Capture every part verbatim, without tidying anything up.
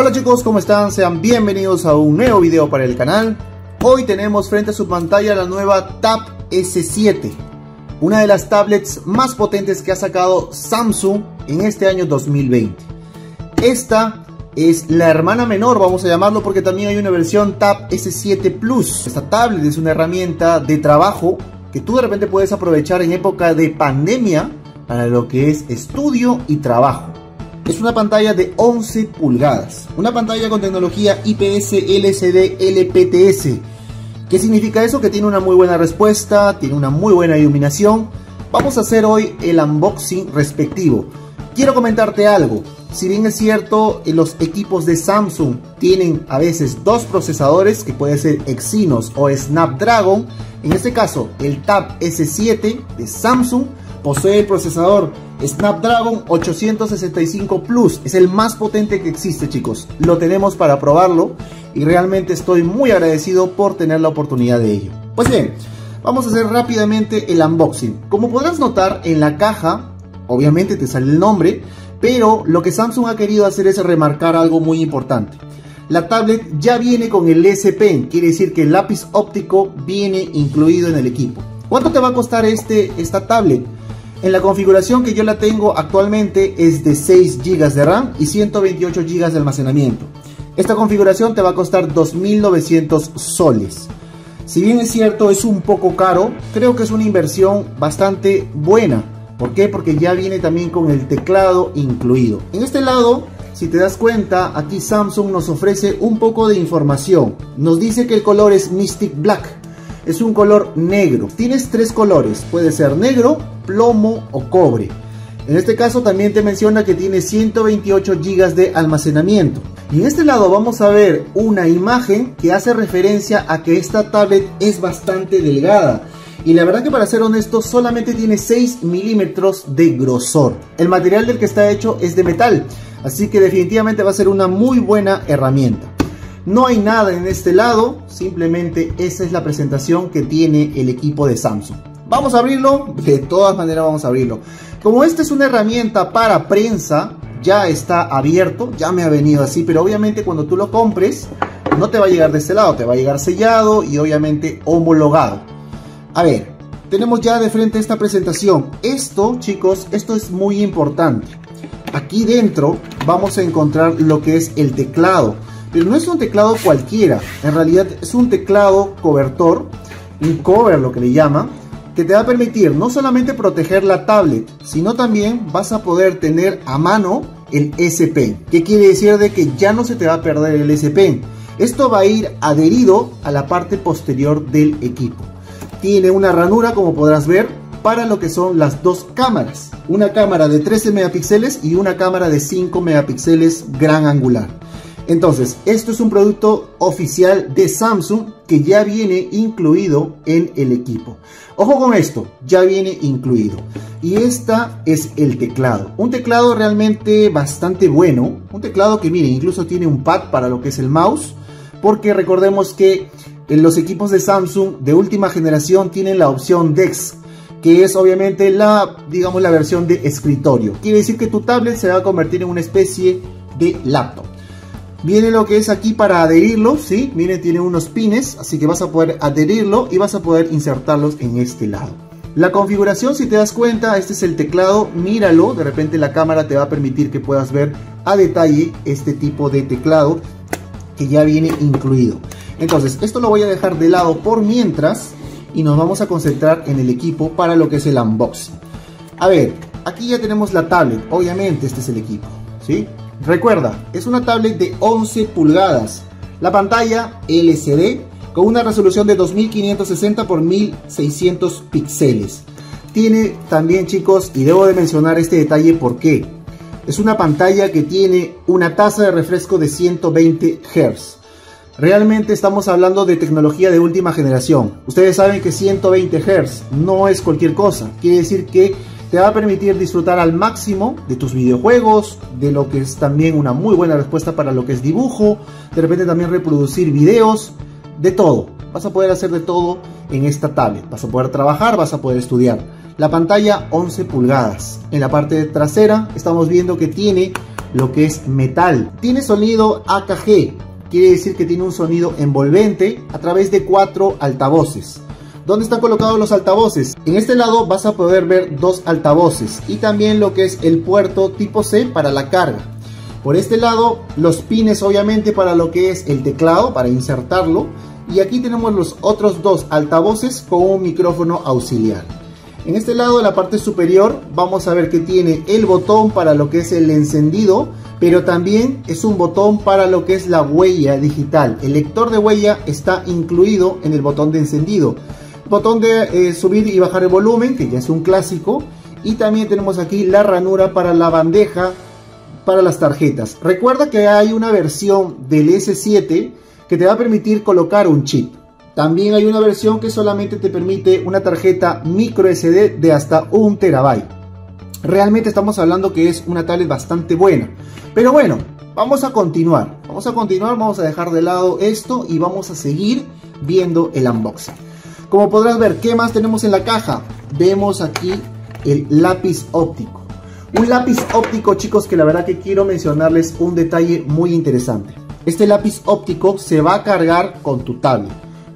Hola chicos, ¿cómo están? Sean bienvenidos a un nuevo video para el canal. Hoy tenemos frente a su pantalla la nueva Tab ese siete, una de las tablets más potentes que ha sacado Samsung en este año dos mil veinte. Esta es la hermana menor, vamos a llamarlo, porque también hay una versión Tab ese siete Plus. Esta tablet es una herramienta de trabajo que tú de repente puedes aprovechar en época de pandemia para lo que es estudio y trabajo. Es una pantalla de once pulgadas, una pantalla con tecnología I P S L C D L P T S. ¿Qué significa eso? Que tiene una muy buena respuesta, tiene una muy buena iluminación. Vamos a hacer hoy el unboxing respectivo. Quiero comentarte algo. Si bien es cierto, los equipos de Samsung tienen a veces dos procesadores, que puede ser Exynos o Snapdragon. En este caso, el Tab ese siete de Samsung posee el procesador Snapdragon ochocientos sesenta y cinco Plus. Es el más potente que existe, chicos. Lo tenemos para probarlo y realmente estoy muy agradecido por tener la oportunidad de ello. Pues bien, vamos a hacer rápidamente el unboxing. Como podrás notar, en la caja obviamente te sale el nombre, pero lo que Samsung ha querido hacer es remarcar algo muy importante. La tablet ya viene con el S Pen, quiere decir que el lápiz óptico viene incluido en el equipo. ¿Cuánto te va a costar este, esta tablet? En la configuración que yo la tengo actualmente es de seis gigas de RAM y ciento veintiocho gigas de almacenamiento. Esta configuración te va a costar dos mil novecientos soles. Si bien es cierto, es un poco caro, creo que es una inversión bastante buena. ¿Por qué? Porque ya viene también con el teclado incluido. En este lado, si te das cuenta, aquí Samsung nos ofrece un poco de información. Nos dice que el color es Mystic Black. Es un color negro. Tienes tres colores. Puede ser negro, plomo o cobre. En este caso también te menciona que tiene ciento veintiocho gigas de almacenamiento. Y en este lado vamos a ver una imagen que hace referencia a que esta tablet es bastante delgada. Y la verdad que, para ser honesto, solamente tiene seis milímetros de grosor. El material del que está hecho es de metal, así que definitivamente va a ser una muy buena herramienta. No hay nada en este lado, simplemente esa es la presentación que tiene el equipo de Samsung. Vamos a abrirlo, de todas maneras vamos a abrirlo. Como esta es una herramienta para prensa, ya está abierto, ya me ha venido así, pero obviamente cuando tú lo compres no te va a llegar de este lado, te va a llegar sellado y obviamente homologado. A ver, tenemos ya de frente esta presentación. Esto, chicos, esto es muy importante. Aquí dentro vamos a encontrar lo que es el teclado. Pero no es un teclado cualquiera. En realidad es un teclado cobertor, un cover lo que le llaman, que te va a permitir no solamente proteger la tablet, sino también vas a poder tener a mano el S Pen. ¿Qué quiere decir? De que ya no se te va a perder el S Pen. Esto va a ir adherido a la parte posterior del equipo. Tiene una ranura, como podrás ver, para lo que son las dos cámaras. Una cámara de trece megapíxeles y una cámara de cinco megapíxeles gran angular. Entonces, esto es un producto oficial de Samsung que ya viene incluido en el equipo. Ojo con esto, ya viene incluido. Y esta es el teclado. Un teclado realmente bastante bueno. Un teclado que, mire, incluso tiene un pad para lo que es el mouse. Porque recordemos que los equipos de Samsung de última generación tienen la opción DeX, que es obviamente la, digamos, la versión de escritorio. Quiere decir que tu tablet se va a convertir en una especie de laptop. Viene lo que es aquí para adherirlo, ¿sí? Miren, tiene unos pines, así que vas a poder adherirlo y vas a poder insertarlos en este lado. La configuración, si te das cuenta, este es el teclado, míralo, de repente la cámara te va a permitir que puedas ver a detalle este tipo de teclado que ya viene incluido. Entonces, esto lo voy a dejar de lado por mientras y nos vamos a concentrar en el equipo para lo que es el unboxing. A ver, aquí ya tenemos la tablet. Obviamente este es el equipo, ¿sí? Recuerda, es una tablet de once pulgadas. La pantalla L C D con una resolución de dos mil quinientos sesenta por mil seiscientos píxeles. Tiene también, chicos, y debo de mencionar este detalle porque es una pantalla que tiene una tasa de refresco de ciento veinte hercios. Realmente estamos hablando de tecnología de última generación. Ustedes saben que ciento veinte hercios no es cualquier cosa. Quiere decir que te va a permitir disfrutar al máximo de tus videojuegos, de lo que es también una muy buena respuesta para lo que es dibujo, de repente también reproducir videos, de todo. Vas a poder hacer de todo en esta tablet. Vas a poder trabajar, vas a poder estudiar. La pantalla once pulgadas. En la parte trasera estamos viendo que tiene lo que es metal. Tiene sonido A K G, quiere decir que tiene un sonido envolvente a través de cuatro altavoces. ¿Dónde están colocados los altavoces? En este lado vas a poder ver dos altavoces y también lo que es el puerto tipo C para la carga. Por este lado los pines obviamente para lo que es el teclado, para insertarlo. Y aquí tenemos los otros dos altavoces con un micrófono auxiliar. En este lado, en la parte superior, vamos a ver que tiene el botón para lo que es el encendido, pero también es un botón para lo que es la huella digital. El lector de huella está incluido en el botón de encendido. Botón de eh, subir y bajar el volumen, que ya es un clásico. Y también tenemos aquí la ranura para la bandeja para las tarjetas. Recuerda que hay una versión del S siete que te va a permitir colocar un chip. También hay una versión que solamente te permite una tarjeta micro S D de hasta un terabyte. Realmente estamos hablando que es una tablet bastante buena. Pero bueno, vamos a continuar. Vamos a continuar, vamos a dejar de lado esto y vamos a seguir viendo el unboxing. Como podrás ver, ¿qué más tenemos en la caja? Vemos aquí el lápiz óptico. Un lápiz óptico, chicos, que la verdad que quiero mencionarles un detalle muy interesante. Este lápiz óptico se va a cargar con tu tablet.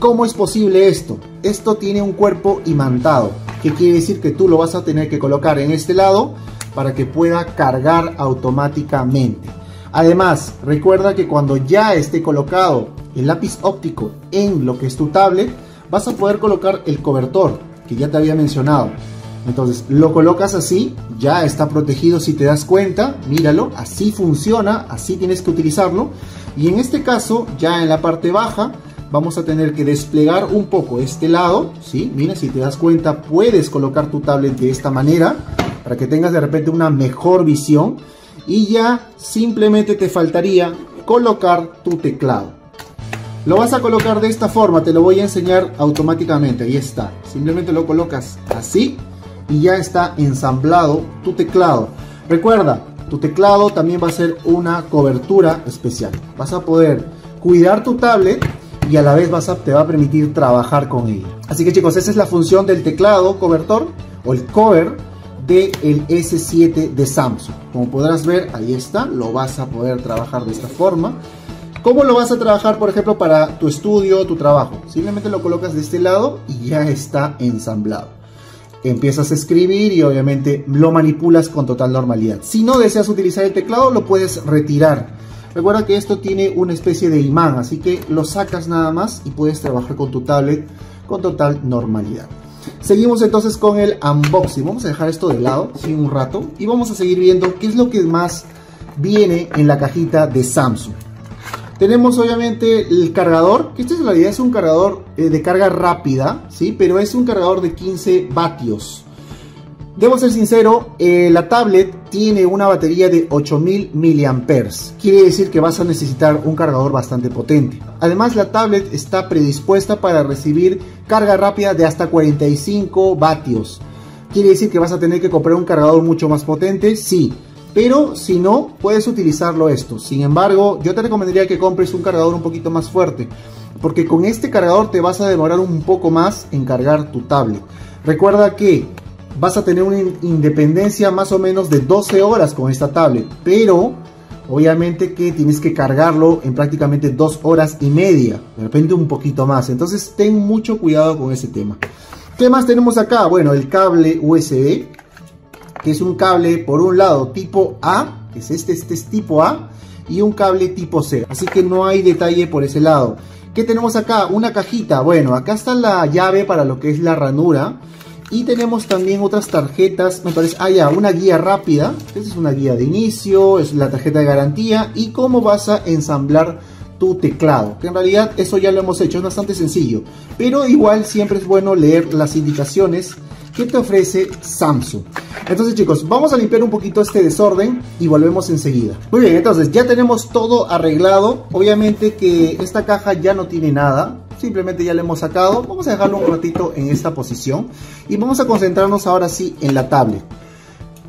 ¿Cómo es posible esto? Esto tiene un cuerpo imantado, que quiere decir que tú lo vas a tener que colocar en este lado para que pueda cargar automáticamente. Además, recuerda que cuando ya esté colocado el lápiz óptico en lo que es tu tablet, vas a poder colocar el cobertor, que ya te había mencionado. Entonces lo colocas así, ya está protegido si te das cuenta, míralo, así funciona, así tienes que utilizarlo. Y en este caso, ya en la parte baja, vamos a tener que desplegar un poco este lado, ¿sí? Mira, si te das cuenta, puedes colocar tu tablet de esta manera, para que tengas de repente una mejor visión. Y ya simplemente te faltaría colocar tu teclado. Lo vas a colocar de esta forma, te lo voy a enseñar automáticamente, ahí está. Simplemente lo colocas así. Y ya está ensamblado tu teclado. Recuerda, tu teclado también va a ser una cobertura especial. Vas a poder cuidar tu tablet y a la vez vas a, te va a permitir trabajar con ella. Así que chicos, esa es la función del teclado cobertor o el cover del S siete de Samsung. Como podrás ver, ahí está, lo vas a poder trabajar de esta forma. ¿Cómo lo vas a trabajar, por ejemplo, para tu estudio, tu trabajo? Simplemente lo colocas de este lado y ya está ensamblado. Empiezas a escribir y obviamente lo manipulas con total normalidad. Si no deseas utilizar el teclado, lo puedes retirar. Recuerda que esto tiene una especie de imán, así que lo sacas nada más y puedes trabajar con tu tablet con total normalidad. Seguimos entonces con el unboxing. Vamos a dejar esto de lado, ¿sí? Un rato, y vamos a seguir viendo qué es lo que más viene en la cajita de Samsung. Tenemos obviamente el cargador, que este en realidad es un cargador de carga rápida, ¿sí? Pero es un cargador de quince vatios. Debo ser sincero, eh, la tablet tiene una batería de ocho mil miliamperios hora. Quiere decir que vas a necesitar un cargador bastante potente. Además, la tablet está predispuesta para recibir carga rápida de hasta cuarenta y cinco vatios. Quiere decir que vas a tener que comprar un cargador mucho más potente, sí. Pero si no, puedes utilizarlo esto. Sin embargo, yo te recomendaría que compres un cargador un poquito más fuerte, porque con este cargador te vas a demorar un poco más en cargar tu tablet. Recuerda que vas a tener una independencia más o menos de doce horas con esta tablet, pero obviamente que tienes que cargarlo en prácticamente dos horas y media, de repente un poquito más. Entonces ten mucho cuidado con ese tema. ¿Qué más tenemos acá? Bueno, el cable U S B, que es un cable por un lado tipo A, que es este, este es tipo A, y un cable tipo C, así que no hay detalle por ese lado. ¿Qué tenemos acá? Una cajita. Bueno, acá está la llave para lo que es la ranura, y tenemos también otras tarjetas, me parece, ah ya, una guía rápida, esta es una guía de inicio, es la tarjeta de garantía, y cómo vas a ensamblar tu teclado, que en realidad eso ya lo hemos hecho, es bastante sencillo, pero igual siempre es bueno leer las indicaciones ¿Qué te ofrece Samsung? Entonces chicos, vamos a limpiar un poquito este desorden y volvemos enseguida. Muy bien, entonces ya tenemos todo arreglado. Obviamente que esta caja ya no tiene nada, simplemente ya la hemos sacado. Vamos a dejarlo un ratito en esta posición y vamos a concentrarnos ahora sí en la tablet.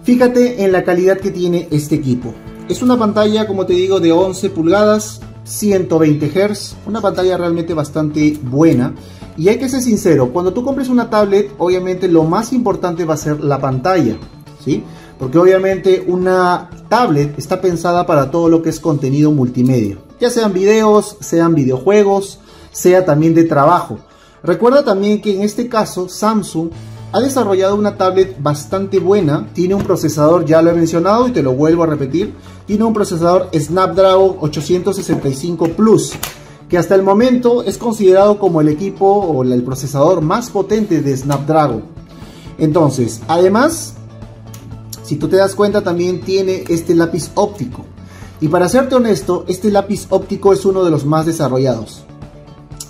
Fíjate en la calidad que tiene este equipo. Es una pantalla, como te digo, de once pulgadas, ciento veinte hercios, una pantalla realmente bastante buena. Y hay que ser sincero, cuando tú compres una tablet, obviamente lo más importante va a ser la pantalla, ¿sí? Porque obviamente una tablet está pensada para todo lo que es contenido multimedia, ya sean videos, sean videojuegos, sea también de trabajo. Recuerda también que en este caso Samsung ha desarrollado una tablet bastante buena, tiene un procesador, ya lo he mencionado y te lo vuelvo a repetir, tiene un procesador Snapdragon ochocientos sesenta y cinco Plus, que hasta el momento es considerado como el equipo o el procesador más potente de Snapdragon. Entonces, además, si tú te das cuenta, también tiene este lápiz óptico. Y para serte honesto, este lápiz óptico es uno de los más desarrollados.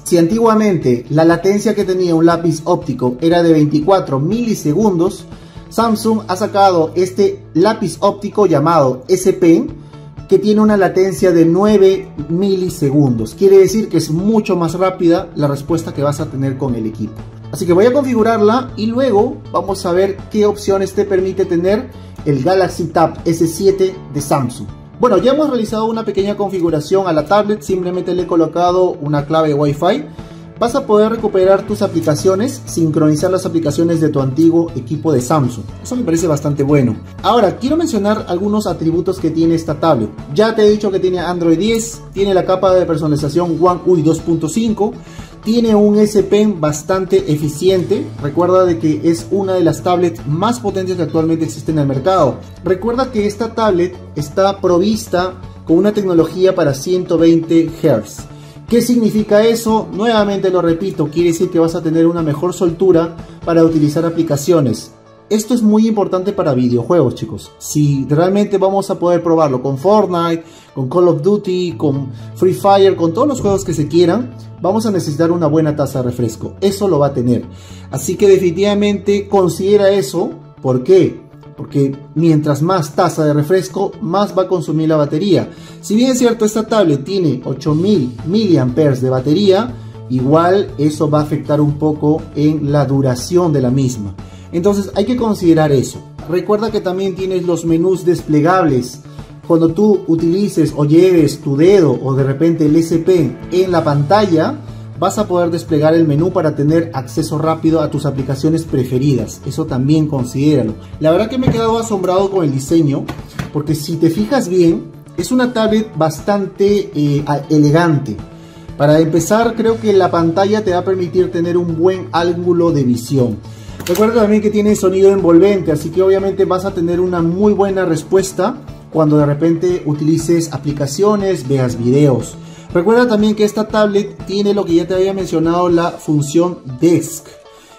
Si antiguamente la latencia que tenía un lápiz óptico era de veinticuatro milisegundos, Samsung ha sacado este lápiz óptico llamado S-Pen, que tiene una latencia de nueve milisegundos. Quiere decir que es mucho más rápida la respuesta que vas a tener con el equipo. Así que voy a configurarla y luego vamos a ver qué opciones te permite tener el Galaxy Tab ese siete de Samsung. Bueno, ya hemos realizado una pequeña configuración a la tablet, simplemente le he colocado una clave Wi-Fi. Vas a poder recuperar tus aplicaciones, sincronizar las aplicaciones de tu antiguo equipo de Samsung. Eso me parece bastante bueno. Ahora, quiero mencionar algunos atributos que tiene esta tablet. Ya te he dicho que tiene Android diez, tiene la capa de personalización One U I dos punto cinco, tiene un S-Pen bastante eficiente. Recuerda de que es una de las tablets más potentes que actualmente existen en el mercado. Recuerda que esta tablet está provista con una tecnología para ciento veinte hercios. ¿Qué significa eso? Nuevamente lo repito, quiere decir que vas a tener una mejor soltura para utilizar aplicaciones. Esto es muy importante para videojuegos, chicos. Si realmente vamos a poder probarlo con Fortnite, con Call of Duty, con Free Fire, con todos los juegos que se quieran, vamos a necesitar una buena taza de refresco. Eso lo va a tener. Así que definitivamente considera eso. ¿Por qué? Porque mientras más taza de refresco, más va a consumir la batería. Si bien es cierto, esta tablet tiene ocho mil miliamperios hora de batería, igual eso va a afectar un poco en la duración de la misma. Entonces hay que considerar eso. Recuerda que también tienes los menús desplegables. Cuando tú utilices o lleves tu dedo o de repente el S-Pen en la pantalla, vas a poder desplegar el menú para tener acceso rápido a tus aplicaciones preferidas. Eso también considéralo. La verdad que me he quedado asombrado con el diseño, porque si te fijas bien, es una tablet bastante eh, elegante. Para empezar, creo que la pantalla te va a permitir tener un buen ángulo de visión. Recuerda también que tiene sonido envolvente, así que obviamente vas a tener una muy buena respuesta cuando de repente utilices aplicaciones, veas videos. Recuerda también que esta tablet tiene lo que ya te había mencionado, la función DeX.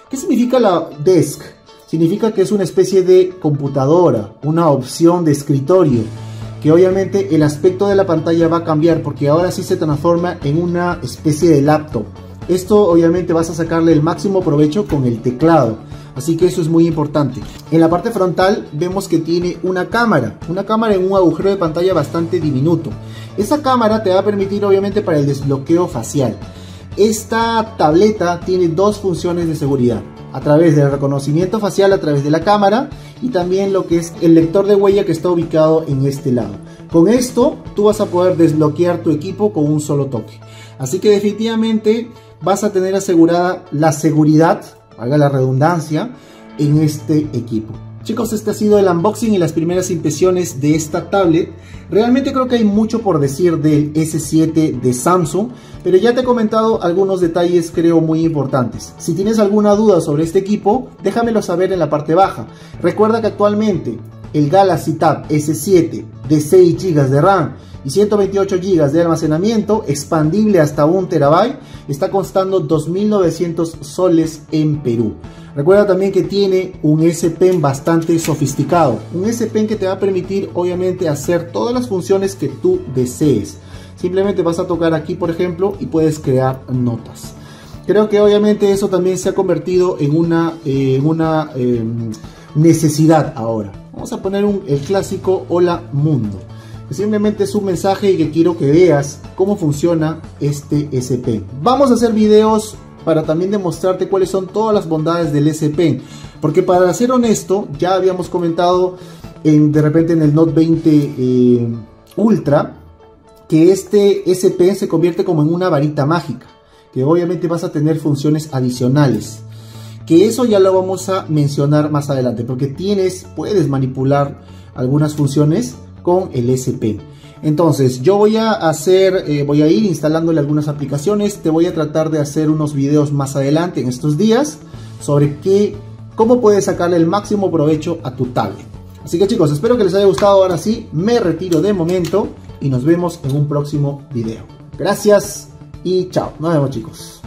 ¿Qué significa la DeX? Significa que es una especie de computadora, una opción de escritorio, que obviamente el aspecto de la pantalla va a cambiar porque ahora sí se transforma en una especie de laptop. Esto obviamente vas a sacarle el máximo provecho con el teclado, así que eso es muy importante. En la parte frontal vemos que tiene una cámara, una cámara en un agujero de pantalla bastante diminuto. Esa cámara te va a permitir obviamente para el desbloqueo facial. Esta tableta tiene dos funciones de seguridad, a través del reconocimiento facial a través de la cámara y también lo que es el lector de huella que está ubicado en este lado. Con esto tú vas a poder desbloquear tu equipo con un solo toque. Así que definitivamente vas a tener asegurada la seguridad, valga la redundancia, en este equipo. Chicos, este ha sido el unboxing y las primeras impresiones de esta tablet. Realmente creo que hay mucho por decir del ese siete de Samsung, pero ya te he comentado algunos detalles creo muy importantes. Si tienes alguna duda sobre este equipo, déjamelo saber en la parte baja. Recuerda que actualmente el Galaxy Tab ese siete de seis gigas de RAM y ciento veintiocho gigas de almacenamiento, expandible hasta un terabyte, está costando dos mil novecientos soles en Perú. Recuerda también que tiene un S-Pen bastante sofisticado, un S-Pen que te va a permitir obviamente hacer todas las funciones que tú desees. Simplemente vas a tocar aquí, por ejemplo, y puedes crear notas. Creo que obviamente eso también se ha convertido en una, eh, una eh, necesidad ahora. Vamos a poner un, el clásico Hola Mundo. Simplemente es un mensaje y que quiero que veas cómo funciona este S-Pen. Vamos a hacer videos para también demostrarte cuáles son todas las bondades del S-Pen, porque para ser honesto, ya habíamos comentado en, de repente en el Note veinte eh, Ultra, que este S-Pen se convierte como en una varita mágica, que obviamente vas a tener funciones adicionales, que eso ya lo vamos a mencionar más adelante, porque tienes, puedes manipular algunas funciones con el S Pen. Entonces yo voy a hacer, eh, voy a ir instalándole algunas aplicaciones. Te voy a tratar de hacer unos videos más adelante en estos días sobre qué, cómo puedes sacarle el máximo provecho a tu tablet. Así que chicos, espero que les haya gustado. Ahora sí, me retiro de momento y nos vemos en un próximo video. Gracias y chao. Nos vemos, chicos.